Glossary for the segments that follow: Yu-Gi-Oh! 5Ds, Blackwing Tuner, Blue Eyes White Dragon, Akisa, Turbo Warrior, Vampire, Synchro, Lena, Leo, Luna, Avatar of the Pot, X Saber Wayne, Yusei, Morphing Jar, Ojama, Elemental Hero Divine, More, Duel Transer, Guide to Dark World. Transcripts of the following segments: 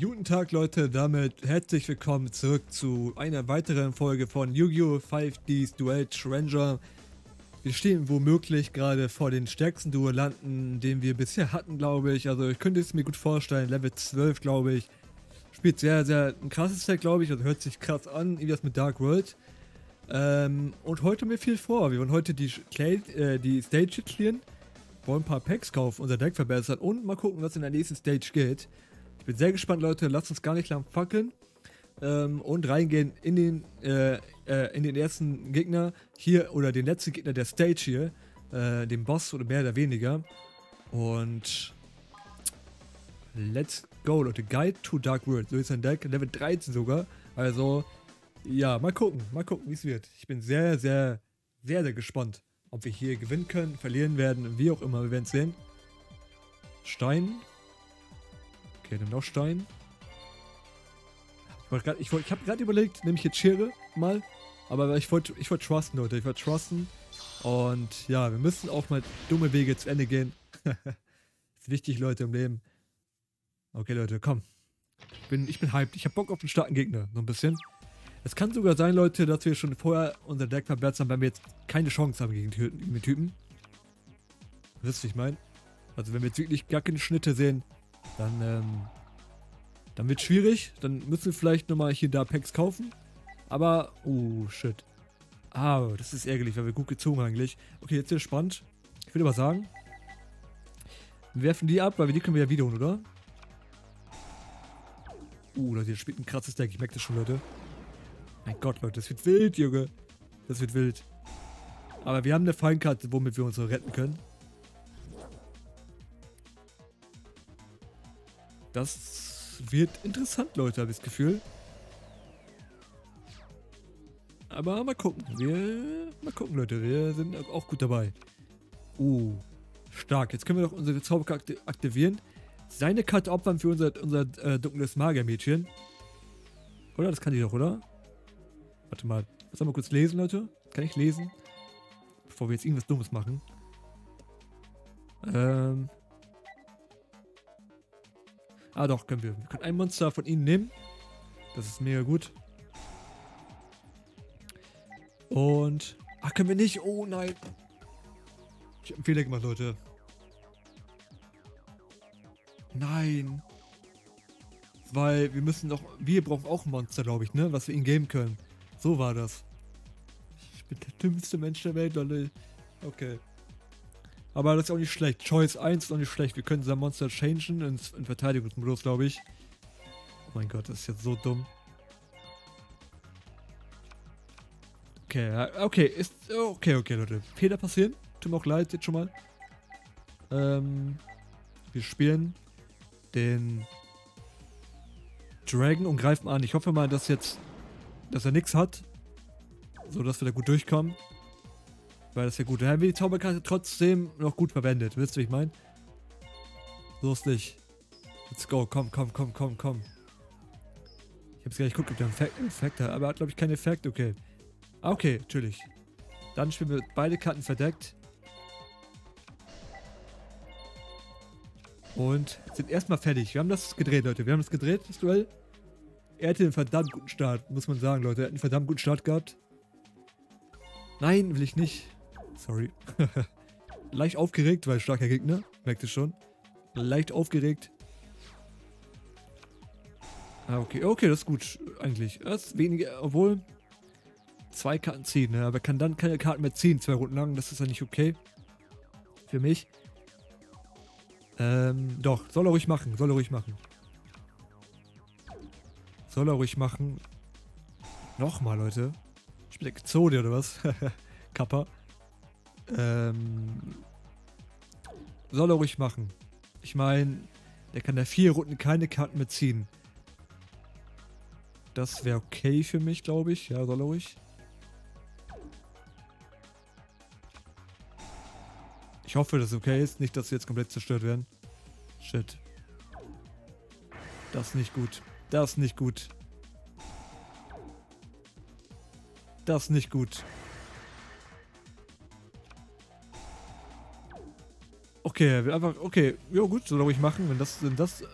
Guten Tag Leute, damit herzlich willkommen zurück zu einer weiteren Folge von Yu-Gi-Oh! 5Ds Duel Transer. Wir stehen womöglich gerade vor den stärksten Duellanten, den wir bisher hatten, glaube ich. Also ich könnte es mir gut vorstellen, Level 12, glaube ich. Spielt sehr ein krasses Deck, glaube ich, also hört sich krass an, wie das mit Dark World. Und heute haben wir viel vor. Wir wollen heute die Stage clearen, wollen ein paar Packs kaufen, unser Deck verbessern und mal gucken, was in der nächsten Stage geht. Ich bin sehr gespannt, Leute. Lasst uns gar nicht lang fackeln und reingehen in den ersten Gegner hier oder den letzten Gegner der Stage hier, den Boss oder mehr oder weniger. Und let's go, Leute. Guide to Dark World. So ist ein Deck, Level 13 sogar. Also ja, mal gucken, wie es wird. Ich bin sehr gespannt, ob wir hier gewinnen können, verlieren werden, wie auch immer. Wir werden es sehen. Stein. Okay, nimm noch Stein. Ich habe gerade überlegt, nehme ich jetzt Schere mal. Aber ich wollte trusten, Leute. Ich wollte trusten. Und ja, wir müssen auch mal dumme Wege zu Ende gehen. Ist wichtig, Leute, im Leben. Okay, Leute, komm. Ich bin hyped. Ich habe Bock auf einen starken Gegner. So ein bisschen. Es kann sogar sein, Leute, dass wir schon vorher unser Deck verbessern, weil wir jetzt keine Chance haben gegen den Typen. Wisst ihr, ich meine? Also, wenn wir jetzt wirklich gar keine Schnitte sehen, dann wird es schwierig. Dann müssen wir vielleicht nochmal hier und da Packs kaufen. Aber, oh, shit. Ah, das ist ärgerlich, weil wir gut gezogen haben eigentlich. Okay, jetzt wird es spannend. Ich würde aber sagen, wir werfen die ab, weil wir die können wir ja wiederholen, oder? Leute, das spielt ein krasses Deck. Ich merke das schon, Leute. Mein Gott, Leute, das wird wild, Junge. Das wird wild. Aber wir haben eine Feinkarte, womit wir uns noch retten können. Das wird interessant, Leute, habe ich das Gefühl. Aber mal gucken. Mal gucken, Leute. Wir sind auch gut dabei. Stark. Jetzt können wir doch unsere Zauberkarte aktivieren. Seine Karte opfern für unser dunkles Magiermädchen. Oder? Das kann ich doch, oder? Warte mal, was haben wir kurz lesen, Leute? Kann ich lesen? Bevor wir jetzt irgendwas Dummes machen. Ah doch, können wir. Wir können ein Monster von ihnen nehmen. Das ist mega gut. Und... Ach, können wir nicht? Oh nein. Ich habe einen Fehler gemacht, Leute. Nein. Weil wir müssen doch... Wir brauchen auch ein Monster, glaube ich, ne? Was wir ihnen geben können. So war das. Ich bin der dümmste Mensch der Welt, Leute. Okay. Aber das ist auch nicht schlecht. Choice 1 ist auch nicht schlecht. Wir können unser Monster changen in Verteidigungsmodus, glaube ich. Oh mein Gott, das ist jetzt so dumm. Okay, okay, Leute. Fehler passieren. Tut mir auch leid, jetzt schon mal. Wir spielen den Dragon und greifen an. Ich hoffe mal, dass jetzt... dass er nichts hat, so dass wir da gut durchkommen, weil das ja gut. Da haben wir die Zauberkarte trotzdem noch gut verwendet, wisst ihr, wie ich meine? Lustig. Let's go, komm. Ich hab's gar nicht geguckt, ob der einen Effekt hat, aber er hat, glaube ich, keinen Effekt, okay. Ah, okay, natürlich. Dann spielen wir beide Karten verdeckt. Und sind erstmal fertig. Wir haben das gedreht, Leute, das Duell. Er hatte einen verdammt guten Start, muss man sagen, Leute. Er hat einen verdammt guten Start gehabt. Nein, will ich nicht. Sorry. Leicht aufgeregt, weil starker Gegner. Merkt ihr schon. Leicht aufgeregt. Ah, okay. Okay, das ist gut eigentlich. Das ist weniger, obwohl... 2 Karten ziehen, ne? Aber er kann dann keine Karten mehr ziehen, 2 Runden lang. Das ist ja nicht okay. Für mich. Doch, soll er ruhig machen. Nochmal, Leute. Ich bin Exode oder was? Kappa. Soll er ruhig machen. Ich meine, der kann da 4 Runden keine Karten mehr ziehen. Das wäre okay für mich, glaube ich. Ja, soll er ruhig. Ich hoffe, dass es okay ist. Nicht, dass sie jetzt komplett zerstört werden. Shit. Das ist nicht gut. Okay, wir einfach, okay, ja gut, soll er ruhig machen, wenn das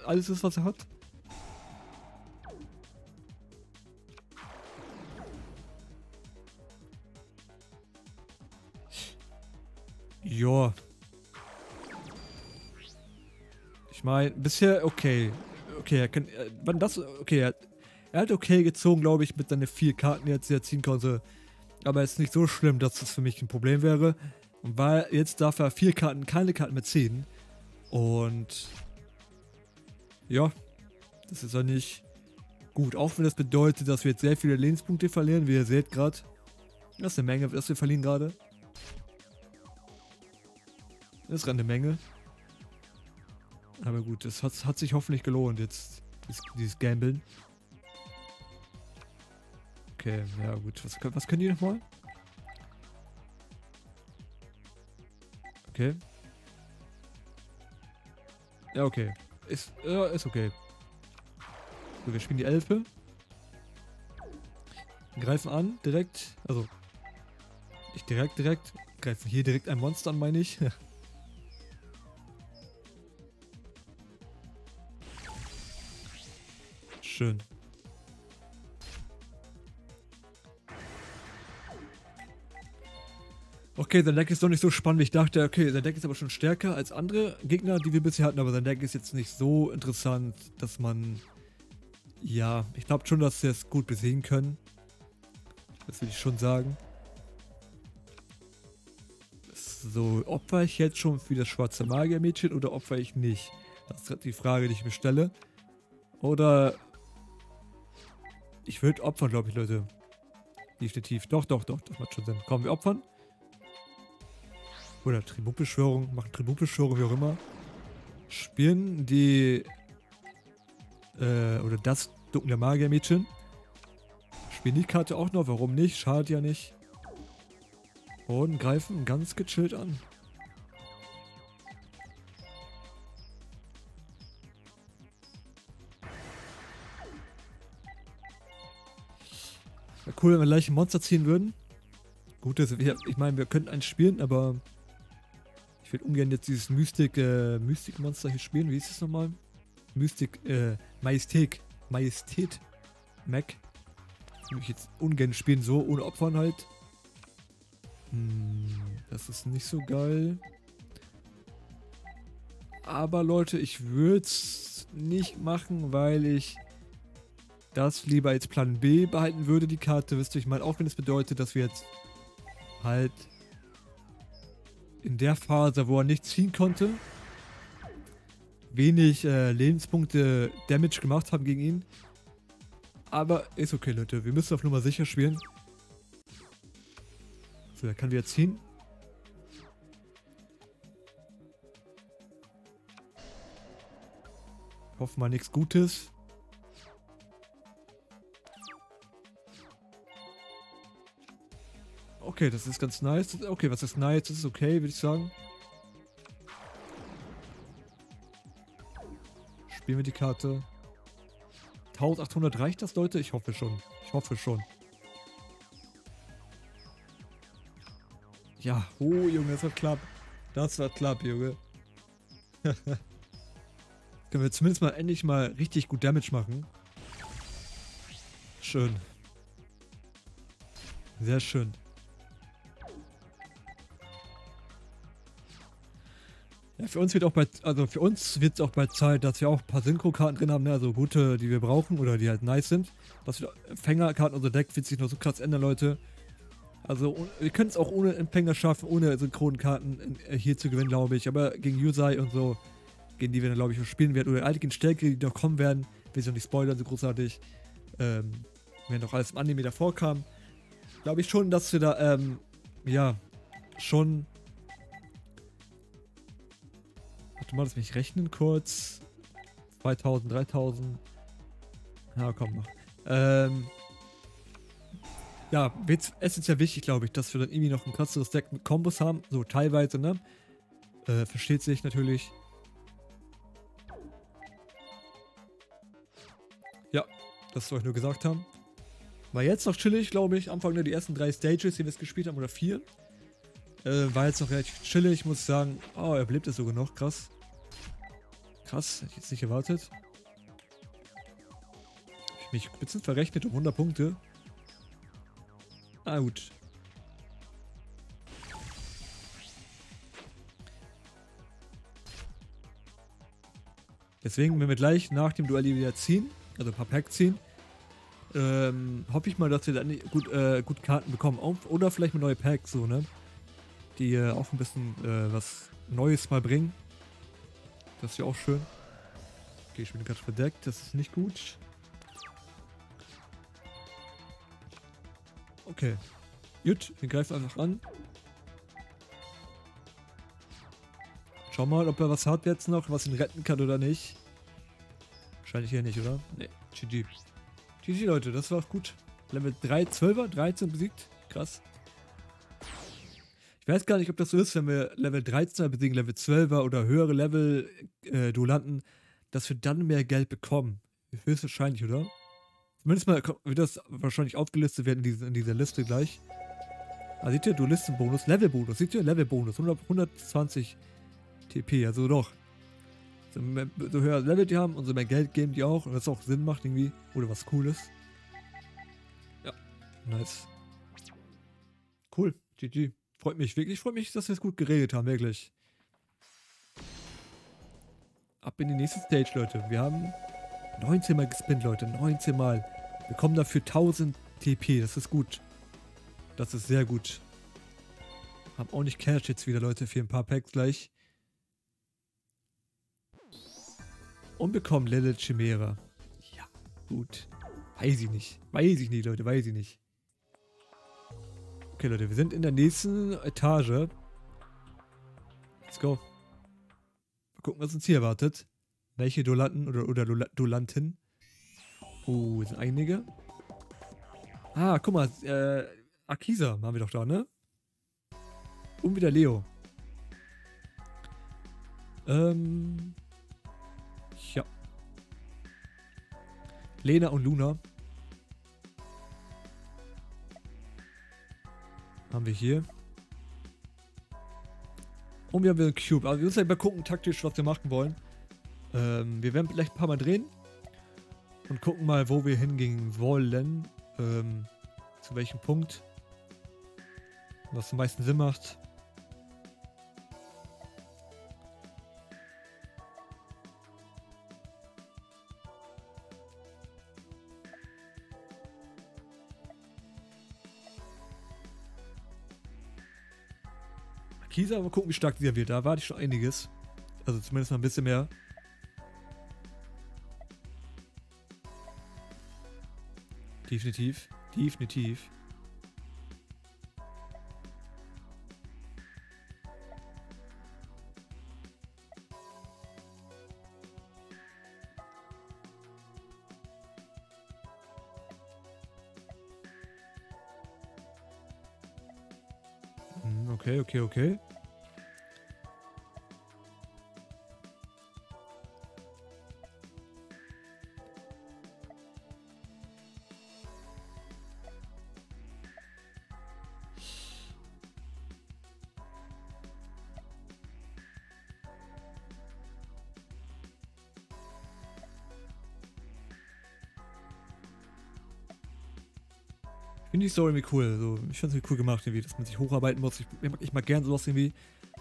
alles ist, was er hat. Ja. Ich meine, bisher okay. Okay, er kann. Wann das. Okay, er hat okay gezogen, glaube ich, mit seinen 4 Karten, die er ziehen konnte. Aber es ist nicht so schlimm, dass das für mich ein Problem wäre. Und weil jetzt darf er 4 Karten, keine Karten mehr ziehen. Und. Ja. Das ist ja nicht gut. Auch wenn das bedeutet, dass wir jetzt sehr viele Lebenspunkte verlieren, wie ihr seht gerade. Das ist eine Menge, was wir verlieren gerade. Das ist eine Menge. Aber gut, das hat sich hoffentlich gelohnt, jetzt dieses Gambeln. Okay, ja gut. Was können die nochmal? Okay. Ja, okay. Ist okay. So, wir spielen die Elfe. Greifen an, direkt. Also, nicht direkt. Greifen hier direkt ein Monster an, meine ich. Schön. Okay, sein Deck ist doch nicht so spannend, wie ich dachte. Okay, sein Deck ist aber schon stärker als andere Gegner, die wir bisher hatten, aber sein Deck ist jetzt nicht so interessant, dass man... Ja, ich glaube schon, dass wir es gut besiegen können. Das will ich schon sagen. So, opfer ich jetzt schon für das schwarze Magier-Mädchen oder opfer ich nicht? Das ist die Frage, die ich mir stelle. Oder... Ich würde opfern, glaube ich, Leute. Definitiv. Doch, das macht schon Sinn. Komm, wir opfern. Oder Tributbeschwörung. Machen Tributbeschwörung, wie auch immer. Spielen die... oder das dunkle Magier-Mädchen. Spielen die Karte auch noch. Warum nicht? Schadet ja nicht. Und greifen ganz gechillt an. Wäre cool, wenn wir gleich ein Monster ziehen würden. Gut, ich meine, wir könnten eins spielen, aber ich würde ungern jetzt dieses Mystik-Monster hier spielen. Wie hieß es nochmal? Majestät. Mac. Würde ich jetzt ungern spielen, so ohne Opfern halt. Das ist nicht so geil. Aber Leute, ich würde es nicht machen, weil ich das lieber als Plan B behalten würde, die Karte, wisst ihr, ich meine, auch wenn es bedeutet, dass wir jetzt halt in der Phase, wo er nichts ziehen konnte, wenig Lebenspunkte Damage gemacht haben gegen ihn. Aber ist okay, Leute, wir müssen auf Nummer sicher spielen. So, er kann wieder ziehen. Hoffen mal nichts Gutes. Okay, das ist ganz nice. Okay, was ist nice? Das ist okay, würde ich sagen. Spielen wir die Karte. 1800 reicht das, Leute? Ich hoffe schon. Ja, oh Junge, das war knapp. Junge. Können wir zumindest mal endlich mal richtig gut Damage machen. Schön. Sehr schön. Ja, für uns wird es auch bald Zeit, dass wir auch ein paar Synchro-Karten drin haben, ne? Also gute, die wir brauchen oder die halt nice sind. Dass wir Empfängerkarten, unser Deck wird sich noch so krass ändern, Leute. Also wir können es auch ohne Empfänger schaffen, ohne Synchronkarten hier zu gewinnen, glaube ich. Aber gegen Yusei und so, gegen die wir dann, glaube ich, noch spielen werden. Oder gegen Stärke, die noch kommen werden. Will ich noch nicht spoilern, so großartig. Wenn noch alles im Anime davor kam. Glaube ich schon, dass wir da, ja, schon... Mal, lass mich rechnen kurz. 2000, 3000. Ja, komm, mach. Ja, es ist ja wichtig, glaube ich, dass wir dann irgendwie noch ein krasseres Deck mit Kombos haben. So, teilweise, ne? Versteht sich natürlich. Ja, das wollte ich nur gesagt haben. War jetzt noch chillig, glaube ich. Anfang nur die ersten 3 Stages, die wir es gespielt haben, oder 4. War jetzt noch relativ chillig, muss ich sagen. Oh, er belebt es sogar noch, krass. Krass, hätte ich jetzt nicht erwartet. Hab ich mich ein bisschen verrechnet um 100 Punkte. Ah, gut. Deswegen, wenn wir gleich nach dem Duell wieder ziehen, also ein paar Packs ziehen, hoffe ich mal, dass wir dann gut Karten bekommen. Oder vielleicht mal neue Packs, so, ne? Die auch ein bisschen was Neues mal bringen. Das ist ja auch schön. Okay, ich bin gerade verdeckt, das ist nicht gut. Okay. Gut, wir greifen einfach an. Schau mal, ob er was hat jetzt noch, was ihn retten kann oder nicht. Wahrscheinlich hier nicht, oder? Nee, GG. GG, Leute, das war auch gut. Level 3, 12er, 13 besiegt. Krass. Ich weiß gar nicht, ob das so ist, wenn wir Level 13er besiegen, Level 12er oder höhere Level Duellanten, dass wir dann mehr Geld bekommen. Höchstwahrscheinlich, oder? Zumindest mal wird das wahrscheinlich aufgelistet werden in dieser Liste gleich. Ah, seht ihr, Duelistenbonus, Levelbonus, seht ihr, Levelbonus, 120 TP, also doch. So höher Level die haben, umso mehr Geld geben die auch, und das auch Sinn macht irgendwie, oder was Cooles. Ja, nice. Cool, GG. Freut mich wirklich, freut mich, dass wir es gut geregelt haben, wirklich. Ab in die nächste Stage, Leute. Wir haben 19 Mal gespinnt, Leute, 19 Mal. Wir bekommen dafür 1000 TP, das ist gut. Das ist sehr gut. Haben auch nicht Cash jetzt wieder, Leute, für ein paar Packs gleich. Und bekommen Lilith Chimera. Ja, gut. Weiß ich nicht. Weiß ich nicht, Leute, weiß ich nicht. Okay, Leute, wir sind in der nächsten Etage. Let's go. Mal gucken, was uns hier erwartet. Welche Duellanten oder Duellanten? Oh, sind einige. Ah, guck mal. Akisa haben wir doch da, ne? Und wieder Leo. Ja. Lena und Luna. Haben wir hier. Und wir haben einen Cube. Also wir müssen mal gucken taktisch, was wir machen wollen. Wir werden vielleicht ein paar Mal drehen. Und gucken mal, wo wir hingehen wollen. Zu welchem Punkt. Was am meisten Sinn macht. Akisa, mal gucken, wie stark dieser wird. Da erwarte ich schon einiges. Also zumindest mal ein bisschen mehr. Definitiv. Definitiv. Okay, okay, okay. Die Story irgendwie cool, so, ich finde es cool gemacht, irgendwie, dass man sich hocharbeiten muss. Ich mag gern sowas irgendwie,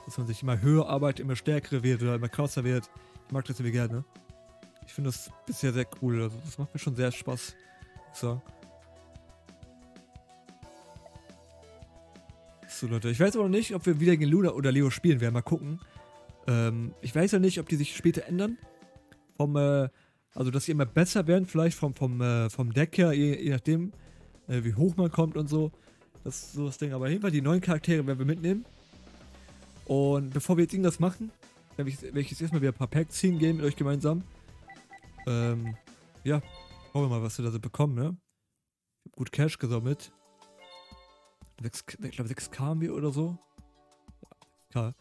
dass man sich immer höher arbeitet, immer stärker wird oder immer krasser wird. Ich mag das irgendwie gerne. Ich finde das bisher sehr cool, also, das macht mir schon sehr Spaß, muss ich sagen. So Leute, ich weiß aber noch nicht, ob wir wieder gegen Luna oder Leo spielen werden, mal gucken. Ich weiß ja nicht, ob die sich später ändern, vom, also dass sie immer besser werden, vielleicht vom Deck her, je nachdem. Wie hoch man kommt und so. Das ist so das Ding. Aber auf jeden Fall die neuen Charaktere werden wir mitnehmen. Und bevor wir jetzt irgendwas machen, werde ich jetzt erstmal wieder ein paar Packs hingehen mit euch gemeinsam. Ja, schauen wir mal, was wir da so bekommen, ne? Ich hab gut Cash gesammelt. Ich glaube 6K haben wir oder so. Ja, 6K.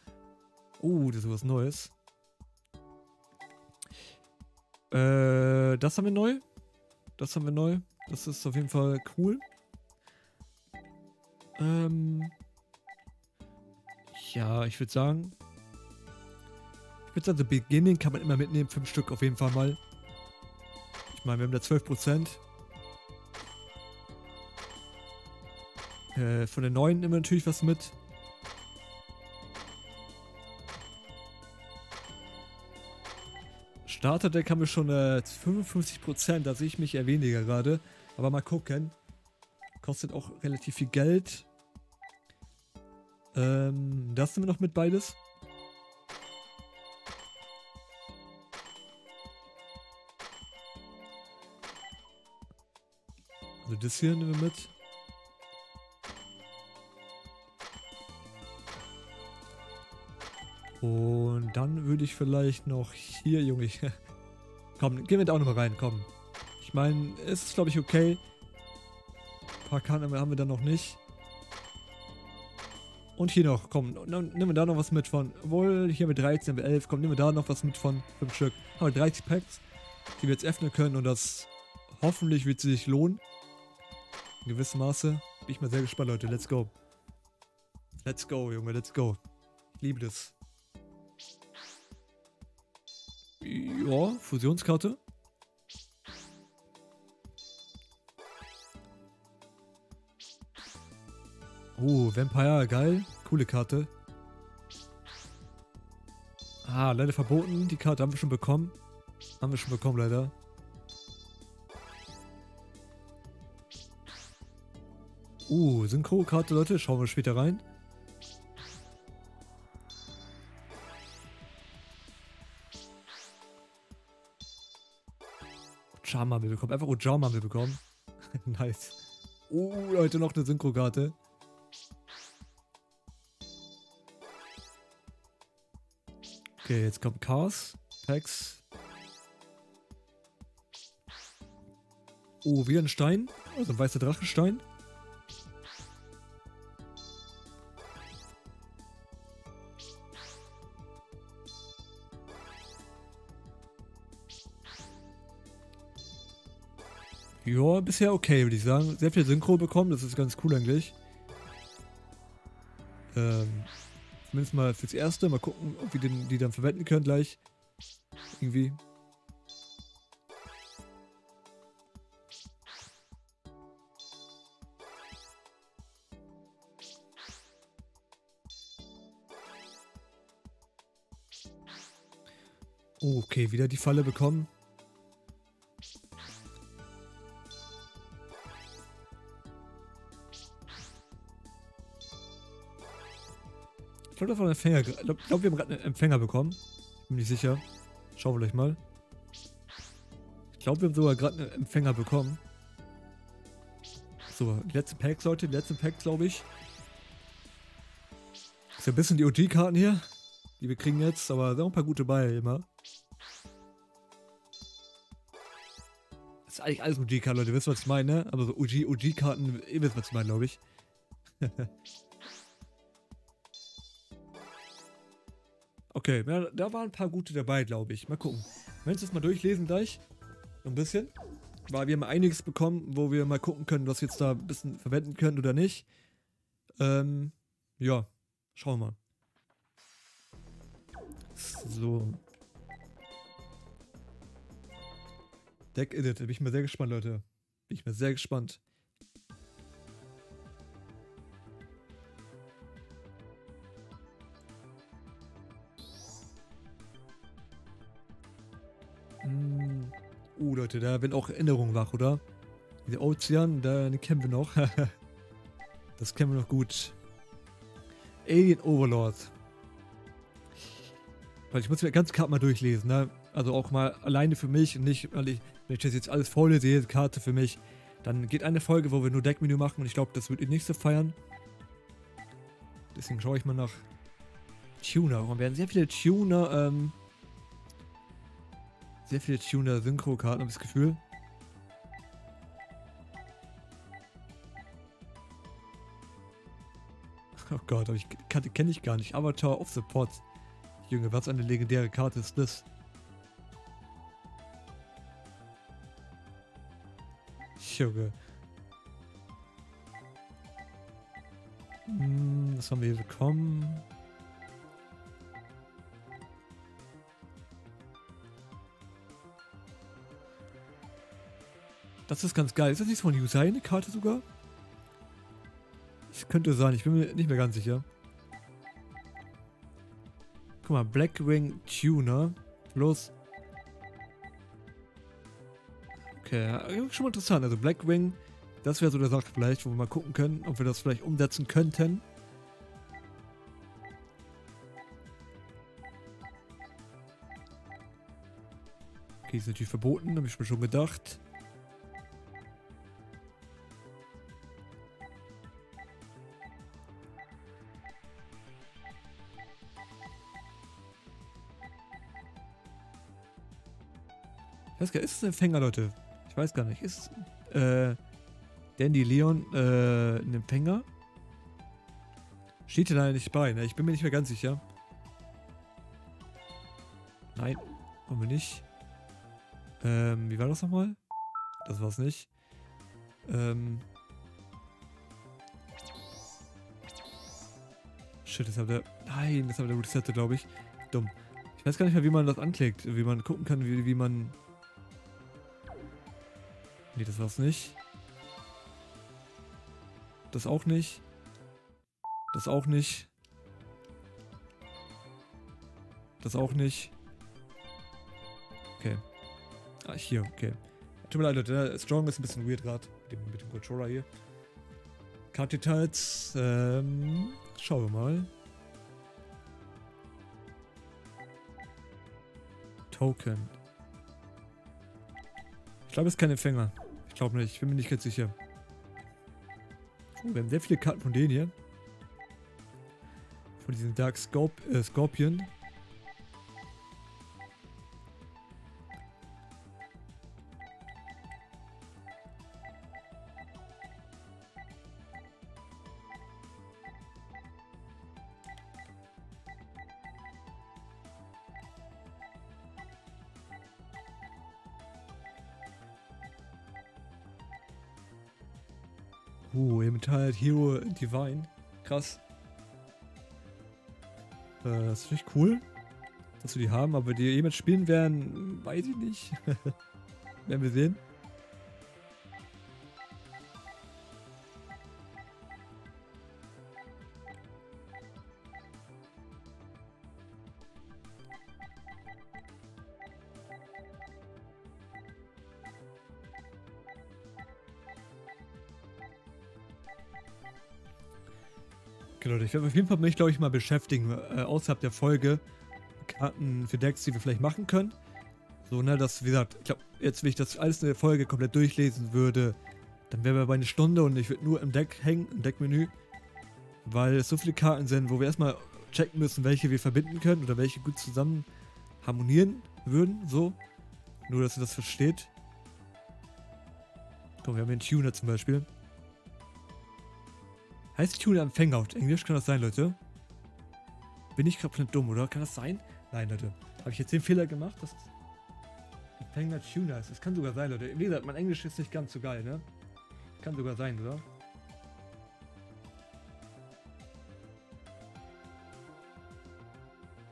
Oh, das ist was Neues. Das haben wir neu. Das haben wir neu. Das ist auf jeden Fall cool. Ja, ich würde sagen. Ich würde sagen, The Beginning kann man immer mitnehmen. 5 Stück auf jeden Fall mal. Ich meine, wir haben da 12%. Von den neuen immer natürlich was mit. Starterdeck haben wir schon 55%, da sehe ich mich eher weniger gerade. Aber mal gucken. Kostet auch relativ viel Geld. Das nehmen wir noch mit beides. Also das hier nehmen wir mit. Und dann würde ich vielleicht noch hier, Junge. Komm, gehen wir da auch nochmal rein, komm. Ich meine, es ist, glaube ich, okay. Ein paar Karten haben wir dann noch nicht. Und hier noch, komm, nehmen wir da noch was mit von. Obwohl, hier haben wir 13, haben wir 11, komm, nehmen wir da noch was mit von 5 Stück. Haben wir 30 Packs, die wir jetzt öffnen können und das hoffentlich wird sich lohnen. In gewissem Maße. Bin ich mal sehr gespannt, Leute. Let's go. Let's go, Junge, let's go. Ich liebe das. Ja, Fusionskarte. Oh, Vampire, geil. Coole Karte. Ah, leider verboten. Die Karte haben wir schon bekommen. Haben wir schon bekommen, leider. Synchro-Karte, Leute. Schauen wir später rein. Ojama haben wir bekommen. Einfach Ojama haben wir bekommen. Nice. Oh, Leute, noch eine Synchro-Karte. Okay, jetzt kommt Chaos, Hex. Oh, wieder ein Stein. Also ein weißer Drachenstein. Ja, bisher okay, würde ich sagen. Sehr viel Synchro bekommen, das ist ganz cool eigentlich. Zumindest mal fürs Erste. Mal gucken, ob wir die dann verwenden können gleich. Irgendwie. Oh, okay, wieder die Falle bekommen. Ich glaube, wir haben gerade einen Empfänger bekommen. Bin nicht sicher. Schauen wir gleich mal. Ich glaube, wir haben sogar gerade einen Empfänger bekommen. So, die letzten Packs, Leute. Die letzten Packs, glaube ich. Das ist ja ein bisschen die OG-Karten hier. Die wir kriegen jetzt. Aber da sind auch ein paar gute bei immer. Das ist eigentlich alles OG-Karten, Leute. Ihr wisst, was ich meine, ne? Aber so OG-Karten, ihr wisst, was ich meine, glaube ich. Okay, ja, da waren ein paar gute dabei, glaube ich. Mal gucken. Wenn wir das mal durchlesen gleich. So ein bisschen. Weil wir haben einiges bekommen, wo wir mal gucken können, was wir jetzt da ein bisschen verwenden können oder nicht. Ja. Schauen wir mal. So. Deck Edit. Bin ich mal sehr gespannt, Leute. Bin ich mal sehr gespannt. Leute, da werden auch Erinnerungen wach, oder? Der Ozean, da kennen wir noch. Das kennen wir noch gut. Alien Overlord. Weil ich muss mir ganz Karte mal durchlesen, ne? Also auch mal alleine für mich und nicht, weil ich, wenn ich das jetzt alles vorlese, jede Karte für mich, dann geht eine Folge, wo wir nur Deckmenü machen und ich glaube, das wird ihr nicht so feiern. Deswegen schaue ich mal nach Tuner. Und werden sehr viele Tuner, sehr viele Tuner-Synchro-Karten, habe ich das Gefühl. Oh Gott, aber ich kenne ich gar nicht. Avatar of the Pot. Junge, was eine legendäre Karte ist das? Junge. Was haben wir hier bekommen? Das ist ganz geil. Ist das nicht von Yusei eine Karte sogar? Das könnte sein. Ich bin mir nicht mehr ganz sicher. Guck mal, Blackwing Tuner plus Okay, schon mal interessant. Also Blackwing, das wäre so der Sache vielleicht, wo wir mal gucken können, ob wir das vielleicht umsetzen könnten. Okay, ist natürlich verboten, habe ich mir schon gedacht. Ich weiß gar nicht, ist es ein Empfänger, Leute? Ich weiß gar nicht. Ist Dandy Leon ein Empfänger? Steht hier leider nicht bei, ne? Ich bin mir nicht mehr ganz sicher. Nein, wollen wir nicht. Wie war das nochmal? Das war's nicht. Shit, das hat er. Nein, das hat er resettet, glaube ich. Dumm. Ich weiß gar nicht mehr, wie man das anklickt. Wie man gucken kann, wie man. Nee, das war's nicht. Das auch nicht. Das auch nicht. Das auch nicht. Okay. Ah, hier, okay. Tut mir leid, Leute, der Strong ist ein bisschen weird gerade mit dem Controller hier. Card-Details, schauen wir mal. Token. Ich glaube, es ist kein Empfänger. Ich glaube nicht, ich bin mir nicht ganz sicher. Oh, wir haben sehr viele Karten von denen hier. Von diesen Dark Scorpion. Elemental Hero Divine. Krass. Das ist echt cool, dass wir die haben, aber die jemand spielen werden, weiß ich nicht. Werden wir sehen. Leute, ich werde auf jeden Fall mich, glaube ich, mal beschäftigen, außerhalb der Folge, Karten für Decks, die wir vielleicht machen können. So, ne, dass, wie gesagt, ich glaube, jetzt, wenn ich das alles in der Folge komplett durchlesen würde, dann wären wir bei einer Stunde und ich würde nur im Deck hängen, im Deckmenü, weil es so viele Karten sind, wo wir erstmal checken müssen, welche wir verbinden können oder welche gut zusammen harmonieren würden, so. Nur, dass ihr das versteht. Komm, wir haben den Tuner zum Beispiel. Heißt Tuner Empfänger auf Englisch? Kann das sein, Leute? Bin ich komplett dumm, oder? Kann das sein? Nein, Leute. Habe ich jetzt den Fehler gemacht, dass Empfänger Tuner ist? Das kann sogar sein, Leute. Wie gesagt, mein Englisch ist nicht ganz so geil, ne? Kann sogar sein, oder?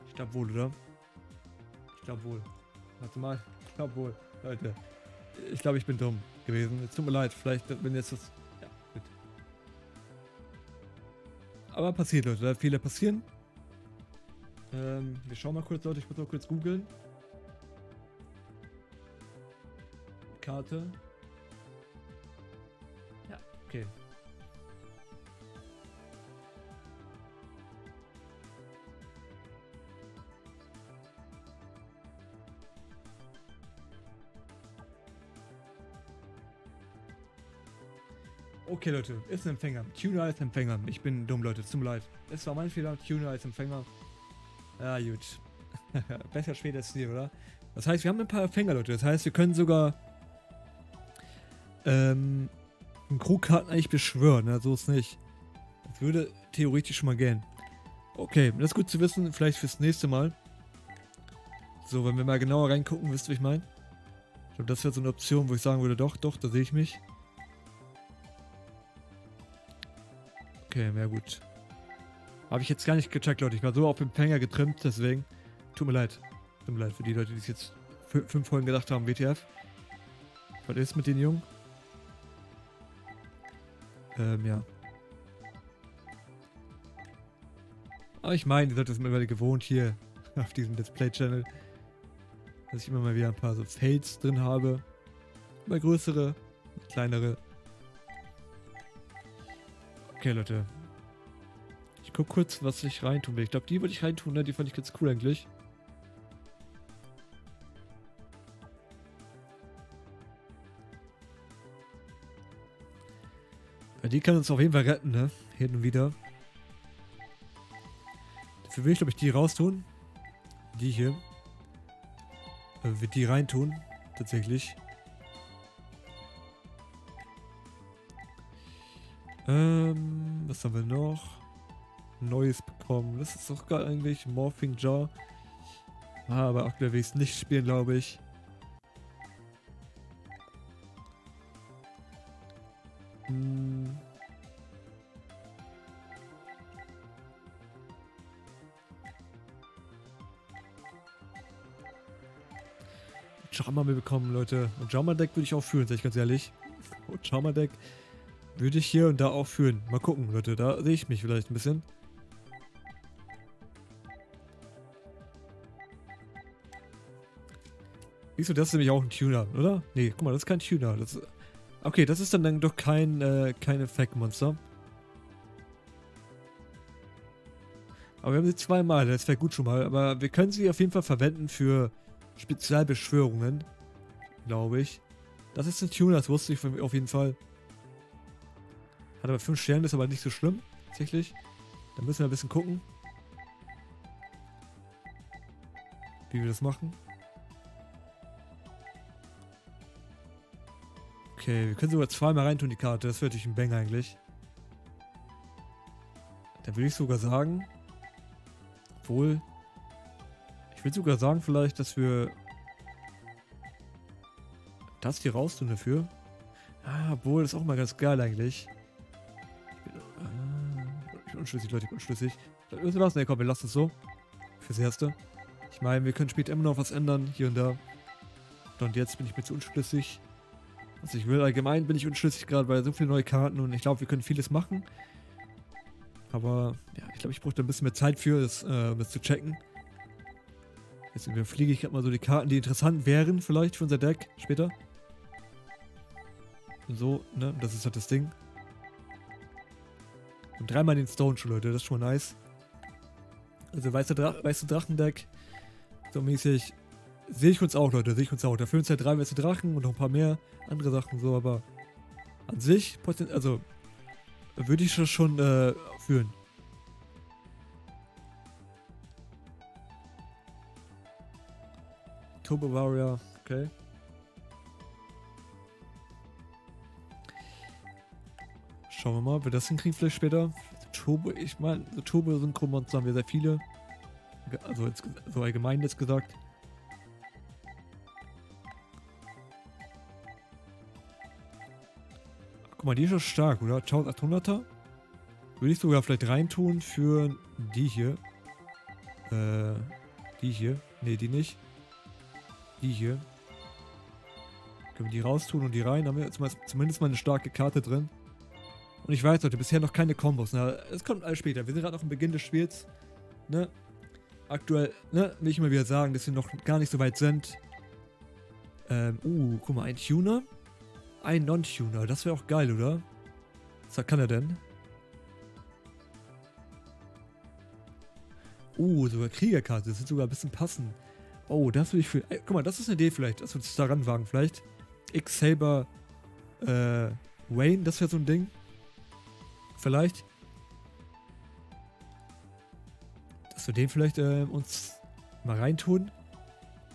Ich glaube wohl, oder? Ich glaube wohl. Warte mal. Ich glaube wohl, Leute. Ich glaube, ich bin dumm gewesen. Es tut mir leid. Vielleicht, wenn jetzt das... Aber passiert, Leute, da Fehler passieren. Wir schauen mal kurz, Leute, ich muss mal kurz googeln. Karte. Ja, okay. Okay, Leute, ist ein Empfänger. Tuner ist ein Empfänger. Ich bin dumm, Leute. Tut mir leid. Es war mein Fehler. Tuner ist Empfänger. Ja, gut. Besser spät als nie, oder? Das heißt, wir haben ein paar Empfänger, Leute. Das heißt, wir können sogar Krugkarten eigentlich beschwören. Ne? So ist nicht. Das würde theoretisch schon mal gehen. Okay, das ist gut zu wissen. Vielleicht fürs nächste Mal. So, wenn wir mal genauer reingucken, wisst ihr, was ich meine? Ich glaube, das wäre so eine Option, wo ich sagen würde, doch, da sehe ich mich. Okay, ja gut. Habe ich jetzt gar nicht gecheckt, Leute. Ich war so auf den Empfänger getrimmt, deswegen. Tut mir leid. Tut mir leid für die Leute, die es jetzt 5 Folgen gedacht haben, WTF. Was ist mit den Jungen? Ja. Aber ich meine, die Leute sind immer gewohnt hier auf diesem Display-Channel, dass ich immer mal wieder ein paar so Fails drin habe. Mal größere, kleinere. Okay, Leute. Ich guck kurz, was ich reintun will. Ich glaube, die würde ich reintun, ne? Die fand ich ganz cool eigentlich. Die kann uns auf jeden Fall retten, ne? Hin und wieder. Dafür will ich, glaube ich, die raustun. Die hier. Wird die reintun. Tatsächlich. Was haben wir noch? Neues bekommen. Das ist doch gerade eigentlich Morphing Jar. Aber aktuell will ich es nicht spielen, glaube ich. Ojama bekommen, Leute. Ojama Deck würde ich auch führen, sag ich ganz ehrlich. Ojama Deck würde ich hier und da auch führen. Mal gucken, Leute. Da sehe ich mich vielleicht ein bisschen. Wieso, das ist nämlich auch ein Tuner, oder? Nee, guck mal, das ist kein Tuner. Das ist okay, das ist dann doch kein Effekt-Monster. Aber wir haben sie zweimal, das wäre gut schon mal. Aber wir können sie auf jeden Fall verwenden für Spezialbeschwörungen, glaube ich. Das ist ein Tuner, das wusste ich auf jeden Fall. Hat aber 5 Sterne, ist aber nicht so schlimm, tatsächlich. Da müssen wir ein bisschen gucken, wie wir das machen. Okay, wir können sogar zweimal reintun, die Karte. Das wäre natürlich ein Bang eigentlich. Da würde ich sogar sagen, obwohl, ich würde sogar sagen vielleicht, dass wir das hier raus tun dafür. Ah, obwohl, das ist auch mal ganz geil eigentlich. Ich bin unschlüssig, Leute, ich bin unschlüssig. Müssen wir lassen? Ne, komm, wir lassen es so. Fürs Erste. Ich meine, wir können später immer noch was ändern, hier und da. Und jetzt bin ich mir zu unschlüssig. Also ich will allgemein, bin ich unschlüssig gerade, weil so viele neue Karten und ich glaube, wir können vieles machen. Aber ja, ich glaube, ich brauche da ein bisschen mehr Zeit für, das zu checken. Jetzt überfliege ich gerade mal so die Karten, die interessant wären vielleicht für unser Deck später. Und so, ne, das ist halt das Ding. Und dreimal den Stone schon, Leute, das ist schon mal nice. Also weiße Drachendeck, so mäßig. Sehe ich uns auch, Leute, sehe ich uns auch. Da fehlen uns halt 3 weiße Drachen und noch ein paar mehr andere Sachen so, aber an sich, also würde ich das schon führen. Turbo Warrior, okay. Schauen wir mal, ob wir das hinkriegen vielleicht später. Turbo, ich meine, so Turbo-Synchro-Monster haben wir sehr viele. Also so allgemein jetzt gesagt. Guck mal, die ist schon stark, oder? 1800er. Würde ich sogar vielleicht reintun für die hier. Die hier. Ne, die nicht. Die hier. Können wir die raustun und die rein. Haben wir jetzt mal, zumindest mal eine starke Karte drin. Und ich weiß, Leute, bisher noch keine Kombos. Es kommt alles später. Wir sind gerade noch am Beginn des Spiels. Ne? Aktuell, ne? Will ich immer wieder sagen, dass wir noch gar nicht so weit sind. Guck mal, ein Tuner. Ein Non-Tuner, das wäre auch geil, oder? Was kann er denn? Sogar Kriegerkarte, das wird sogar ein bisschen passen. Oh, das würde ich für... Guck mal, das ist eine Idee vielleicht, dass wir uns da ranwagen vielleicht. X Saber Wayne, das wäre so ein Ding. Vielleicht. Dass wir den vielleicht uns mal reintun.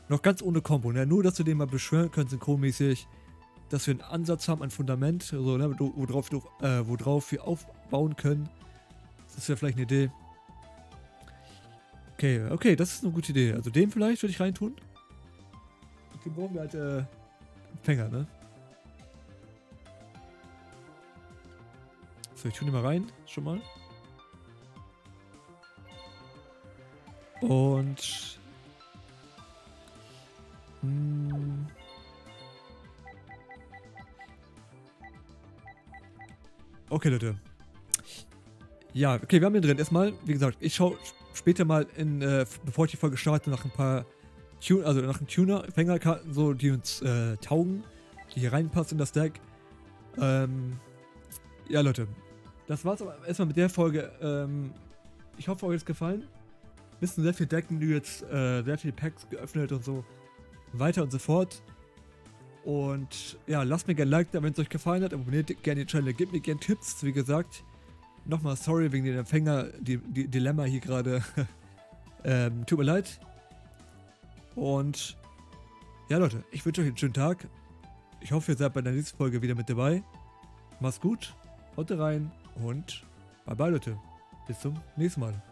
Noch ganz ohne Kombo, ne? Nur, dass wir den mal beschwören können, synchronmäßig. Dass wir einen Ansatz haben, ein Fundament, so, ne, worauf wir aufbauen können. Das wäre vielleicht eine Idee. Okay, das ist eine gute Idee. Also den vielleicht würde ich reintun. Und den brauchen wir halt Empfänger, ne? So, ich tue den mal rein, schon mal. Und... Okay, Leute. Ja, okay, wir haben den drin. Erstmal, wie gesagt, ich schaue später mal in, bevor ich die Folge starte, nach ein paar Tuner-Fängerkarten, so, die uns taugen. die hier reinpasst in das Deck. Ja, Leute, das war's aber erstmal mit der Folge. Ich hoffe, euch hat's gefallen. Wir müssen sehr viel Decken, die jetzt sehr viele Packs geöffnet und so weiter und so fort. Und ja, lasst mir gerne ein Like da, wenn es euch gefallen hat. Abonniert gerne den Channel, gebt mir gerne Tipps, wie gesagt. Nochmal sorry wegen den Empfänger, die Dilemma hier gerade. Tut mir leid. Und ja, Leute, ich wünsche euch einen schönen Tag. Ich hoffe, ihr seid bei der nächsten Folge wieder mit dabei. Macht's gut, haut rein und bye bye, Leute. Bis zum nächsten Mal.